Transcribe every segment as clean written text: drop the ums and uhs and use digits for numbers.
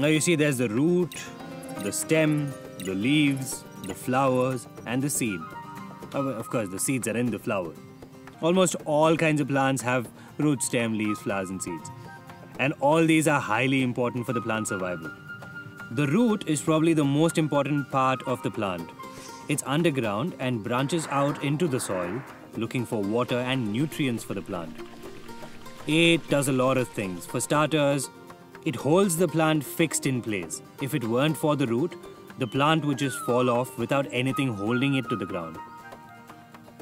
Now you see there's the root, the stem, the leaves, the flowers and the seed. Of course, the seeds are in the flower. Almost all kinds of plants have roots, stem, leaves, flowers and seeds. And all these are highly important for the plant's survival. The root is probably the most important part of the plant. It's underground and branches out into the soil, looking for water and nutrients for the plant. It does a lot of things. For starters, it holds the plant fixed in place. If it weren't for the root, the plant would just fall off without anything holding it to the ground.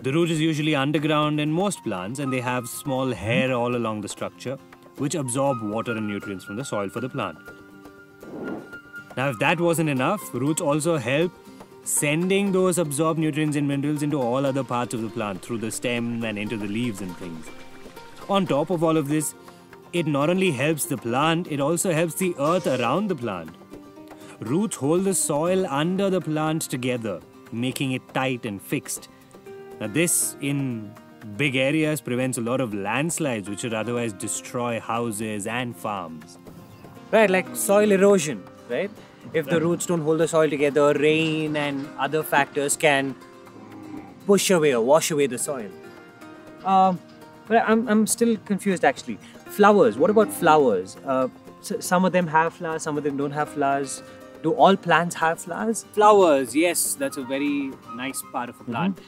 The root is usually underground in most plants, and they have small hair all along the structure, which absorb water and nutrients from the soil for the plant. Now, if that wasn't enough, roots also help sending those absorbed nutrients and minerals into all other parts of the plant, through the stem and into the leaves and things. On top of all of this, it not only helps the plant, it also helps the earth around the plant. Roots hold the soil under the plant together, making it tight and fixed. Now this, in big areas, prevents a lot of landslides, which would otherwise destroy houses and farms. Right, like soil erosion, right? If the roots don't hold the soil together, rain and other factors can push away or wash away the soil. But I'm still confused actually. Flowers, what about flowers? Some of them have flowers, some of them don't have flowers. Do all plants have flowers? Flowers, yes, that's a very nice part of a plant.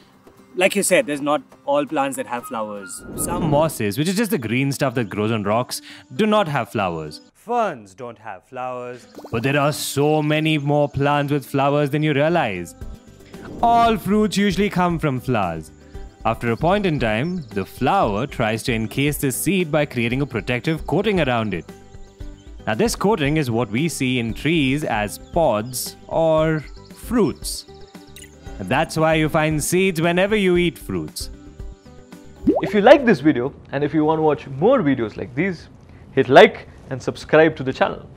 Like you said, there's not all plants that have flowers. Some mosses, which is just the green stuff that grows on rocks, do not have flowers. Ferns don't have flowers. But there are so many more plants with flowers than you realize. All fruits usually come from flowers. After a point in time, the flower tries to encase the seed by creating a protective coating around it. Now this coating is what we see in trees as pods or fruits. That's why you find seeds whenever you eat fruits. If you like this video and if you want to watch more videos like these, hit like and subscribe to the channel.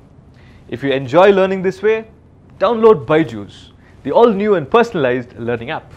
If you enjoy learning this way, download BYJU'S, the all new and personalized learning app.